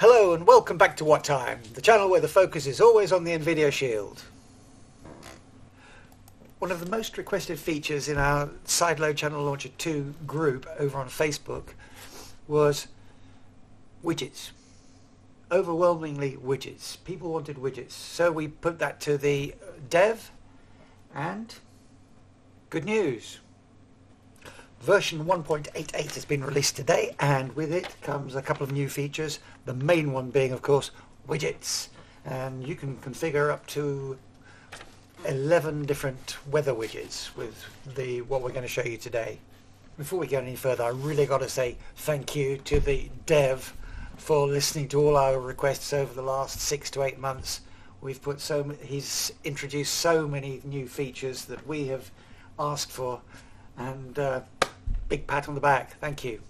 Hello and welcome back to What Time, the channel where the focus is always on the Nvidia Shield. One of the most requested features in our Sideload Channel Launcher 2 group over on Facebook was widgets. Overwhelmingly widgets. People wanted widgets. So we put that to the dev, and good news. Version 1.88 has been released today, and with it comes a couple of new features, the main one being, of course, widgets. And you can configure up to 11 different weather widgets with what we're going to show you today. Before we go any further, I really got to say thank you to the dev for listening to all our requests over the last 6 to 8 months. We've put he's introduced so many new features that we have asked for, and big pat on the back, thank you.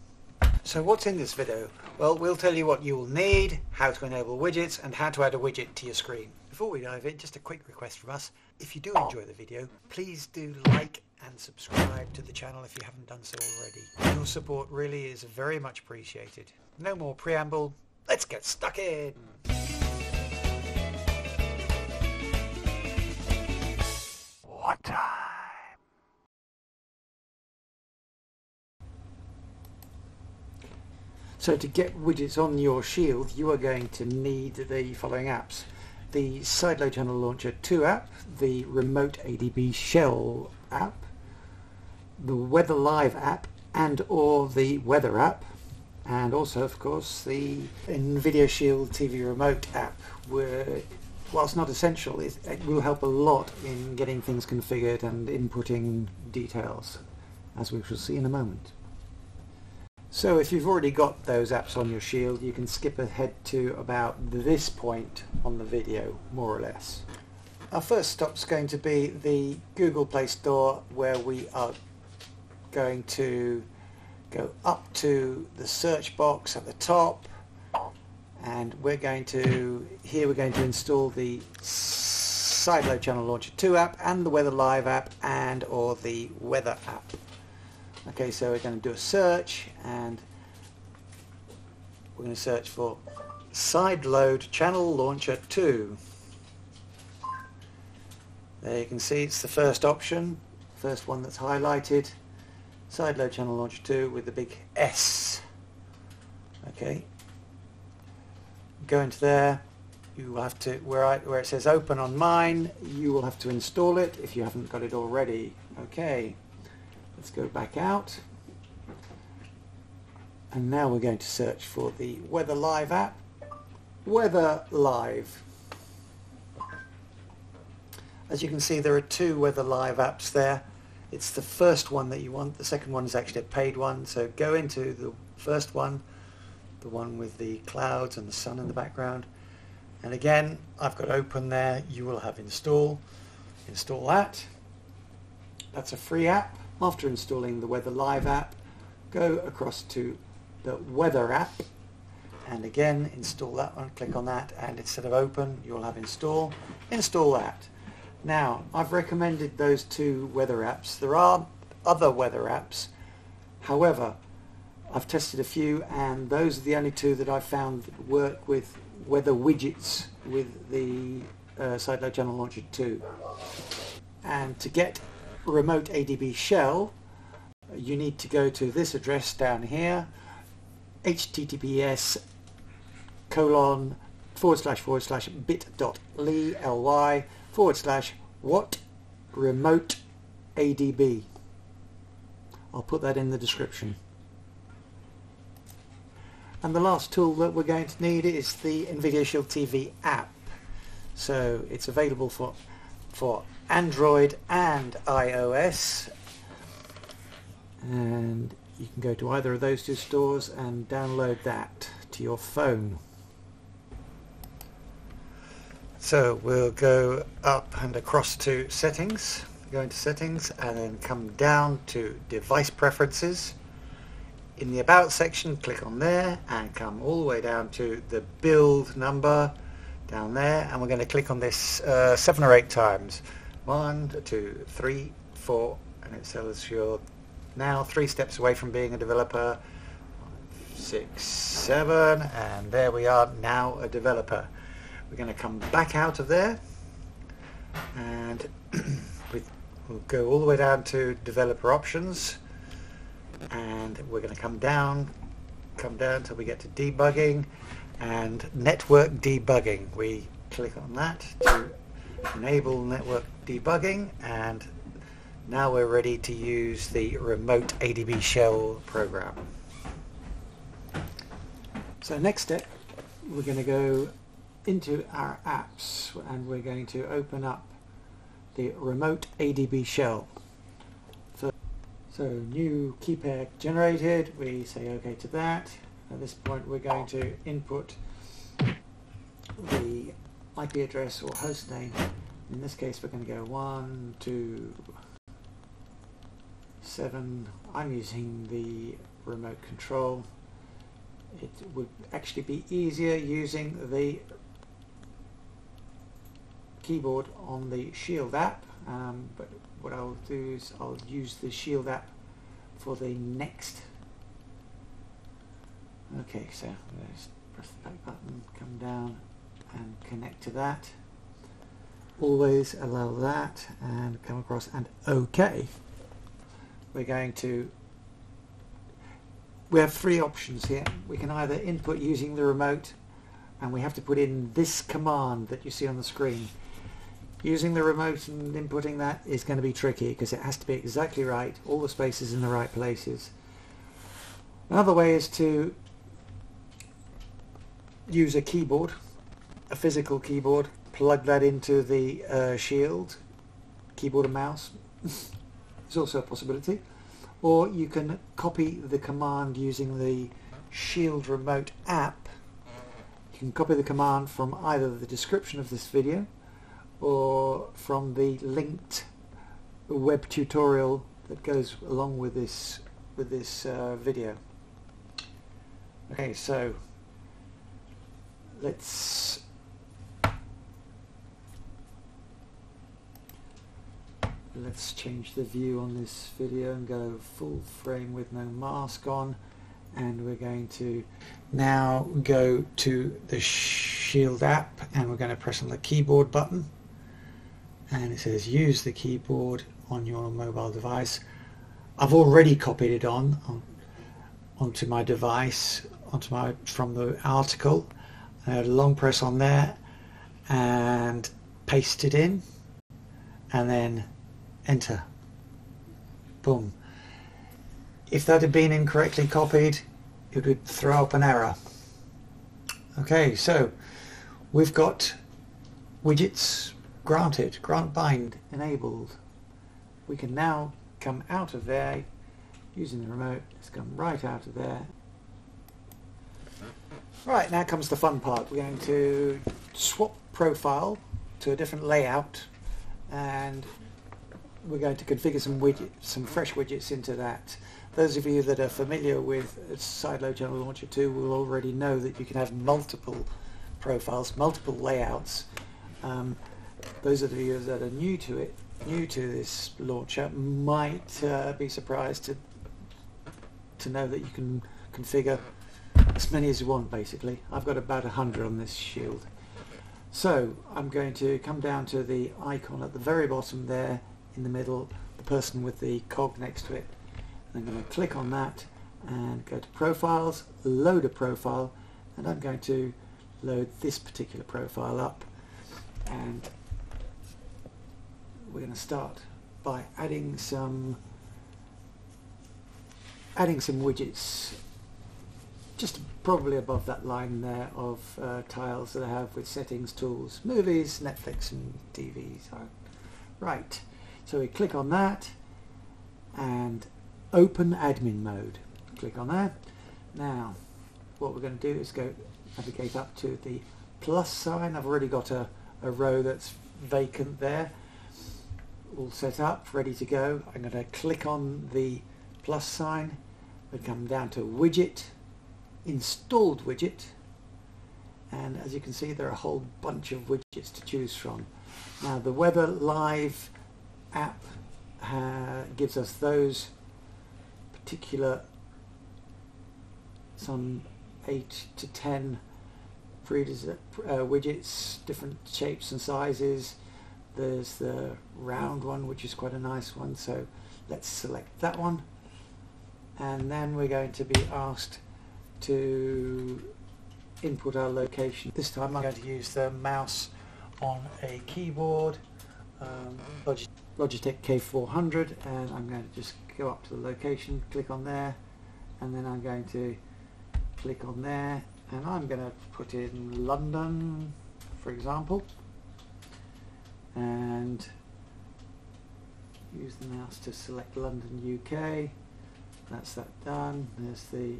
So what's in this video? Well, we'll tell you what you will need, how to enable widgets, and how to add a widget to your screen. Before we dive in, just a quick request from us. If you do enjoy the video, please do like and subscribe to the channel if you haven't done so already. Your support really is very much appreciated. No more preamble, let's get stuck in! What time? So to get widgets on your Shield, you are going to need the following apps. The Sideload Channel Launcher 2 app, the Remote ADB Shell app, the Weather Live app and or the Weather app, and also of course the Nvidia Shield TV Remote app, where, whilst not essential, it will help a lot in getting things configured and inputting details, as we shall see in a moment. So if you've already got those apps on your Shield, you can skip ahead to about this point on the video, more or less. Our first stop's going to be the Google Play Store, where we are going to go up to the search box at the top, and here we're going to install the Sideload Channel Launcher 2 app and the Weather Live app and or the Weather app. Okay, so we're going to do a search, and we're going to search for Sideload Channel Launcher 2. There you can see it's the first option, first one that's highlighted, Sideload Channel Launcher 2 with the big S. Okay, go into there. You will have to, where it says open on mine, you will have to install it if you haven't got it already. Okay. Let's go back out, and now we're going to search for the Weather Live app, Weather Live. As you can see, there are two Weather Live apps there. It's the first one that you want. The second one is actually a paid one, so go into the first one, the one with the clouds and the sun in the background. And again, I've got open there. You will have install. Install that. That's a free app. After installing the Weather Live app, go across to the Weather app, and again install that one, click on that, and instead of open you'll have install. Install that. Now, I've recommended those two weather apps. There are other weather apps, however I've tested a few, and those are the only two that I found that work with weather widgets with the Sideload Channel Launcher 2. And to get Remote ADB Shell, you need to go to this address down here, https://bit.ly/whatremoteadb. I'll put that in the description. And the last tool that we're going to need is the Nvidia Shield TV app. So it's available for Android and iOS, and you can go to either of those two stores and download that to your phone. So we'll go up and across to settings, go into settings, and then come down to device preferences. In the about section, click on there and come all the way down to the build number down there, and we're going to click on this 7 or 8 times. 1, 2, 3, 4, and it tells you're now 3 steps away from being a developer, 6, 7, and there we are, now a developer. We're going to come back out of there and we'll go all the way down to developer options, and we're going to come down until we get to debugging and network debugging. We click on that to enable network debugging, and now we're ready to use the Remote ADB Shell program. So next step, we're going to go into our apps and we're going to open up the Remote ADB Shell. So new key pair generated, we say OK to that. At this point we're going to input the IP address or host name. In this case we're going to go 1, 2, 7. I'm using the remote control. It would actually be easier using the keyboard on the Shield app, but what I'll do is I'll use the Shield app for the next. Okay, so let's press the back button, come down and connect to that. Always allow that and come across and OK. We're going to, we have three options here. We can either input using the remote, and we have to put in this command that you see on the screen. Using the remote and inputting that is going to be tricky because it has to be exactly right, all the spaces in the right places. Another way is to use a keyboard, a physical keyboard, plug that into the Shield, keyboard and mouse. It's also a possibility. Or you can copy the command using the Shield Remote app. You can copy the command from either the description of this video or from the linked web tutorial that goes along with this video. Okay, so let's change the view on this video and go full frame with no mask on, and we're going to now go to the Shield app and we're going to press on the keyboard button, and it says use the keyboard on your mobile device. I've already copied it onto my device, from the article. I had a long press on there and paste it in and then enter. Boom. If that had been incorrectly copied, it would throw up an error. Okay, so we've got widgets granted, grant bind enabled. We can now come out of there using the remote. Let's come right out of there. Right, now comes the fun part. We're going to swap profile to a different layout, and we're going to configure some widgets, some fresh widgets into that. Those of you that are familiar with Sideload Channel Launcher 2 will already know that you can have multiple profiles, multiple layouts. Those of you that are new to it, new to this launcher, might be surprised to know that you can configure as many as you want. Basically, I've got about 100 on this Shield. So I'm going to come down to the icon at the very bottom there, in the middle, the person with the cog next to it. And I'm going to click on that and go to profiles, load a profile, and I'm going to load this particular profile up. And we're going to start by adding some widgets, just probably above that line there of tiles that I have with settings, tools, movies, Netflix and TVs. Right. So we click on that and open admin mode. Click on that. Now what we're going to do is go navigate up to the plus sign. I've already got a row that's vacant there, all set up, ready to go. I'm going to click on the plus sign. We come down to widget, installed widget, and as you can see there are a whole bunch of widgets to choose from. Now the Weather Live app gives us those particular some 8 to 10 widgets, different shapes and sizes. There's the round one, which is quite a nice one, so let's select that one. And then we're going to be asked to input our location. This time I'm going to use the mouse on a keyboard, Logitech K400, and I'm going to just go up to the location, click on there, and then I'm going to click on there, and I'm going to put in London, for example, and use the mouse to select London, UK. That's that done. There's the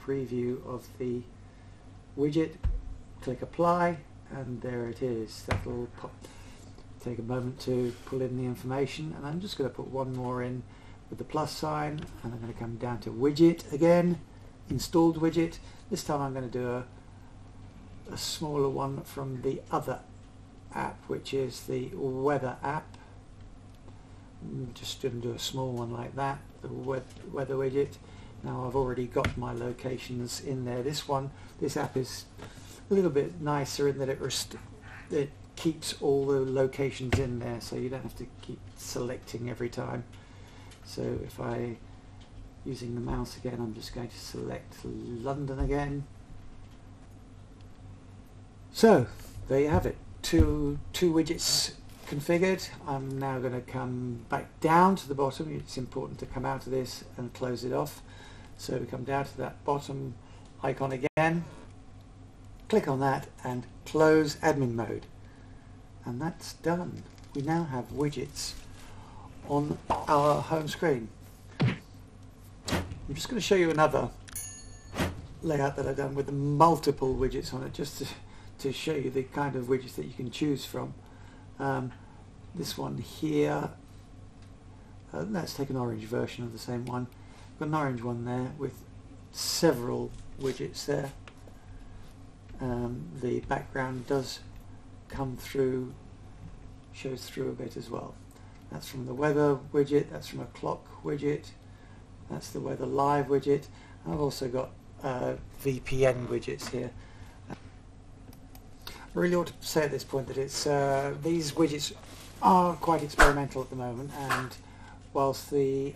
preview of the widget. Click apply, and there it is. That'll pop. Take a moment to pull in the information, and I'm just going to put one more in with the plus sign, and I'm going to come down to widget again, installed widget. This time I'm going to do a smaller one from the other app, which is the weather app. I'm just going to do a small one like that, the weather widget. Now I've already got my locations in there. This app is a little bit nicer in that it keeps all the locations in there, so you don't have to keep selecting every time. So if I, using the mouse again, I'm just going to select London again. So there you have it, two widgets configured. I'm now going to come back down to the bottom. It's important to come out of this and close it off. So we come down to that bottom icon again, click on that and close admin mode. And that's done. We now have widgets on our home screen. I'm just going to show you another layout that I've done with multiple widgets on it, just to show you the kind of widgets that you can choose from. This one here, let's take an orange version of the same one. Got an orange one there with several widgets there. The background does come through, shows through a bit as well. That's from the weather widget, that's from a clock widget, that's the Weather Live widget. I've also got VPN widgets here. I really ought to say at this point that it's these widgets are quite experimental at the moment, and whilst the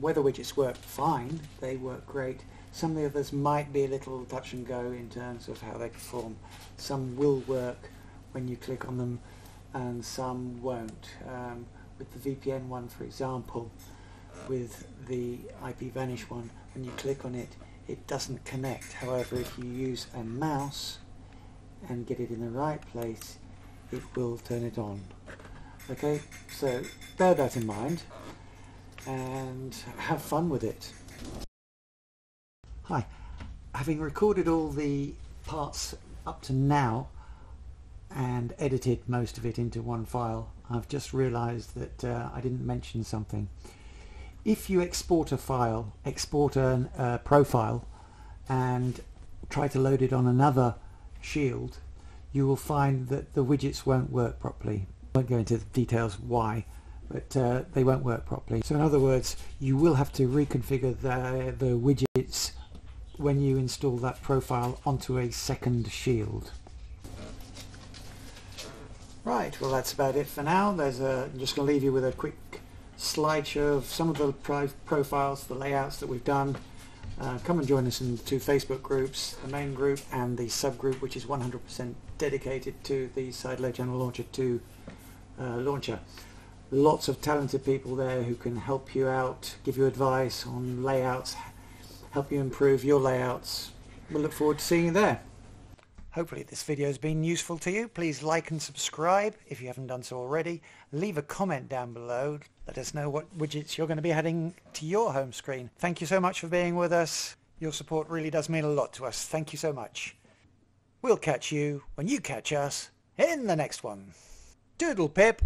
weather widgets work fine, they work great, some of the others might be a little touch and go in terms of how they perform. Some will work when you click on them and some won't. With the VPN one, for example, with the IP Vanish one, when you click on it, it doesn't connect. However, if you use a mouse and get it in the right place, it will turn it on. Okay, so bear that in mind and have fun with it. Hi, having recorded all the parts up to now and edited most of it into one file, I've just realized that I didn't mention something. If you export a file, export a profile and try to load it on another Shield, you will find that the widgets won't work properly. I won't go into the details why, but they won't work properly. So in other words, you will have to reconfigure the widgets when you install that profile onto a second Shield. Right, well that's about it for now. I'm just going to leave you with a quick slideshow of some of the profiles, the layouts that we've done. Come and join us in the two Facebook groups, the main group and the subgroup, which is 100% dedicated to the Sideload Channel Launcher 2 launcher. Lots of talented people there who can help you out, give you advice on layouts, help you improve your layouts. We'll look forward to seeing you there. Hopefully this video has been useful to you. Please like and subscribe if you haven't done so already. Leave a comment down below. Let us know what widgets you're going to be adding to your home screen. Thank you so much for being with us. Your support really does mean a lot to us. Thank you so much. We'll catch you when you catch us in the next one. Doodle pip!